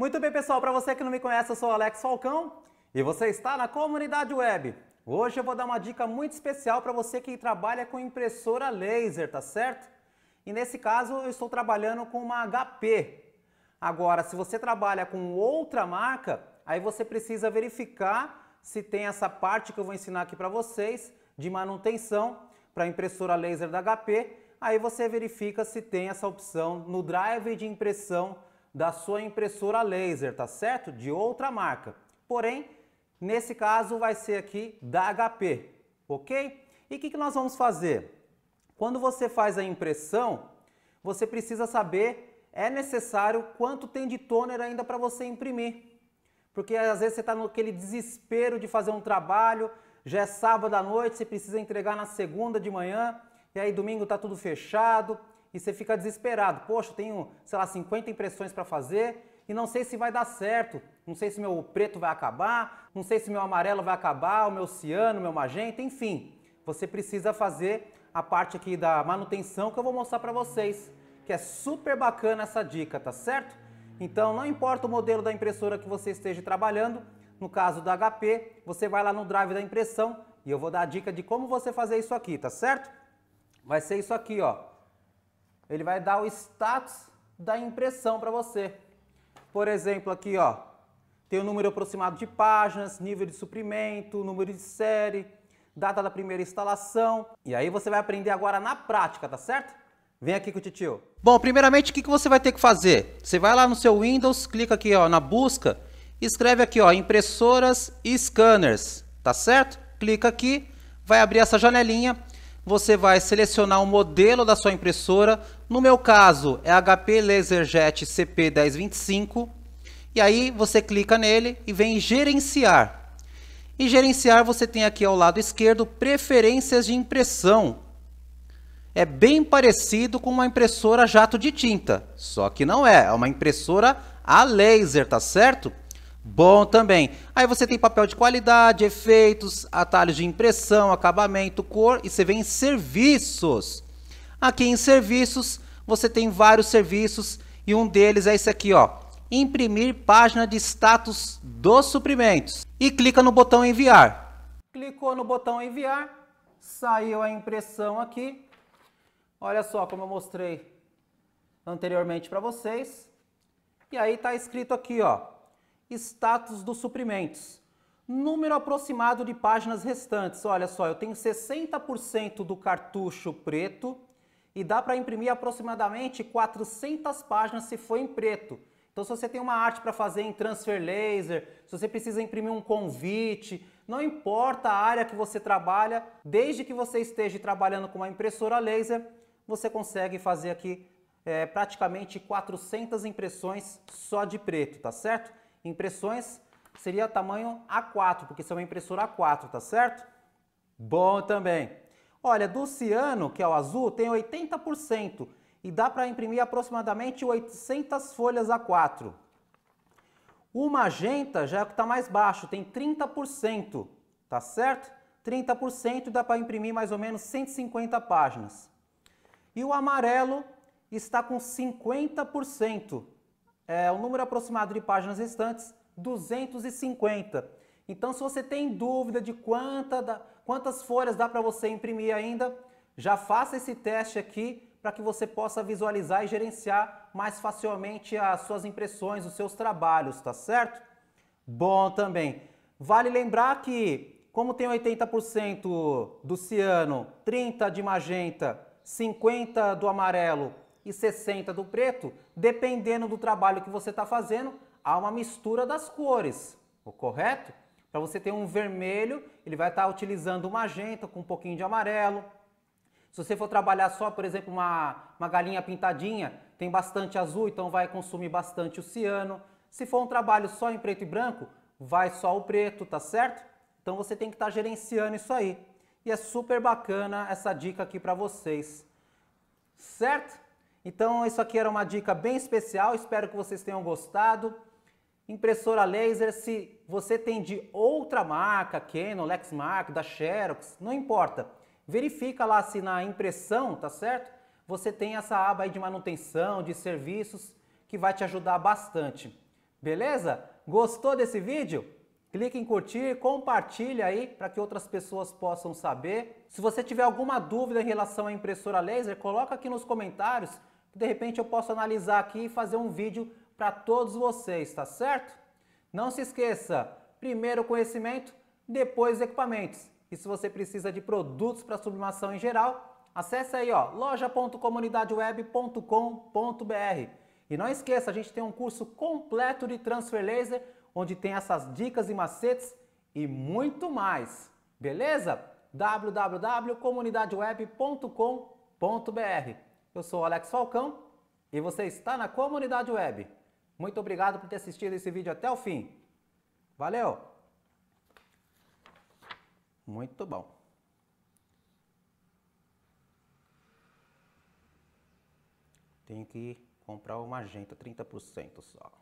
Muito bem, pessoal, para você que não me conhece, eu sou o Alex Falcão e você está na Comunidade Web. Hoje eu vou dar uma dica muito especial para você que trabalha com impressora laser, tá certo? E nesse caso eu estou trabalhando com uma HP. Agora, se você trabalha com outra marca, aí você precisa verificar se tem essa parte que eu vou ensinar aqui para vocês de manutenção para impressora laser da HP. Aí você verifica se tem essa opção no drive de impressão da sua impressora laser, tá certo? De outra marca. Porém, nesse caso vai ser aqui da HP, ok? E o que nós vamos fazer? Quando você faz a impressão, você precisa saber, é necessário quanto tem de toner ainda para você imprimir. Porque às vezes você está naquele desespero de fazer um trabalho, já é sábado à noite, você precisa entregar na segunda de manhã, e aí domingo está tudo fechado, e você fica desesperado. Poxa, tenho, sei lá, 50 impressões para fazer e não sei se vai dar certo. Não sei se meu preto vai acabar, não sei se meu amarelo vai acabar, o meu ciano, o meu magenta, enfim. Você precisa fazer a parte aqui da manutenção que eu vou mostrar para vocês, que é super bacana essa dica, tá certo? Então, não importa o modelo da impressora que você esteja trabalhando, no caso da HP, você vai lá no drive da impressão e eu vou dar a dica de como você fazer isso aqui, tá certo? Vai ser isso aqui, ó. Ele vai dar o status da impressão para você. Por exemplo, aqui ó, tem o número aproximado de páginas, nível de suprimento, número de série, data da primeira instalação. E aí você vai aprender agora na prática, tá certo? Vem aqui com o titio. Bom, primeiramente, o que você vai ter que fazer? Você vai lá no seu Windows, clica aqui ó, na busca, escreve aqui ó, impressoras e scanners, tá certo? Clica aqui, vai abrir essa janelinha. Você vai selecionar o modelo da sua impressora, no meu caso é HP LaserJet CP1025, e aí você clica nele e vem em gerenciar. Em gerenciar você tem aqui ao lado esquerdo preferências de impressão. É bem parecido com uma impressora jato de tinta, só que não é, é uma impressora a laser, tá certo? Bom também. Aí você tem papel de qualidade, efeitos, atalhos de impressão, acabamento, cor, e você vem em serviços. Aqui em serviços, você tem vários serviços e um deles é esse aqui, ó. Imprimir página de status dos suprimentos. E clica no botão enviar. Clicou no botão enviar, saiu a impressão aqui. Olha só como eu mostrei anteriormente para vocês. E aí tá escrito aqui, ó. Status dos suprimentos, número aproximado de páginas restantes. Olha só, eu tenho 60% do cartucho preto e dá para imprimir aproximadamente 400 páginas se for em preto. Então, se você tem uma arte para fazer em transfer laser, se você precisa imprimir um convite, não importa a área que você trabalha, desde que você esteja trabalhando com uma impressora laser, você consegue fazer aqui praticamente 400 impressões só de preto, tá certo? Impressões seria tamanho A4, porque isso é uma impressora A4, tá certo? Bom também. Olha, do ciano, que é o azul, tem 80% e dá para imprimir aproximadamente 800 folhas A4. O magenta já é o que está mais baixo, tem 30%, tá certo? 30% dá para imprimir mais ou menos 150 páginas. E o amarelo está com 50%. O número aproximado de páginas restantes, 250. Então, se você tem dúvida de quantas folhas dá para você imprimir ainda, já faça esse teste aqui para que você possa visualizar e gerenciar mais facilmente as suas impressões, os seus trabalhos, tá certo? Bom também. Vale lembrar que, como tem 80% do ciano, 30% de magenta, 50% do amarelo, e 60 do preto, dependendo do trabalho que você está fazendo, há uma mistura das cores, correto? Para você ter um vermelho, ele vai estar utilizando o magenta com um pouquinho de amarelo. Se você for trabalhar só, por exemplo, uma galinha pintadinha, tem bastante azul, então vai consumir bastante o ciano. Se for um trabalho só em preto e branco, vai só o preto, tá certo? Então você tem que estar gerenciando isso aí. E é super bacana essa dica aqui para vocês, certo? Então, isso aqui era uma dica bem especial, espero que vocês tenham gostado. Impressora laser, se você tem de outra marca, Canon, Lexmark, da Xerox, não importa. Verifica lá se na impressão, tá certo? Você tem essa aba aí de manutenção, de serviços, que vai te ajudar bastante. Beleza? Gostou desse vídeo? Clique em curtir, compartilha aí para que outras pessoas possam saber. Se você tiver alguma dúvida em relação à impressora laser, coloca aqui nos comentários que de repente eu posso analisar aqui e fazer um vídeo para todos vocês, tá certo? Não se esqueça, primeiro o conhecimento, depois os equipamentos. E se você precisa de produtos para sublimação em geral, acesse aí, ó, loja.comunidadeweb.com.br. E não esqueça, a gente tem um curso completo de transfer laser, onde tem essas dicas e macetes e muito mais. Beleza? www.comunidadeweb.com.br. Eu sou o Alex Falcão e você está na Comunidade Web. Muito obrigado por ter assistido esse vídeo até o fim. Valeu! Muito bom! Tenho que comprar o magenta 30% só.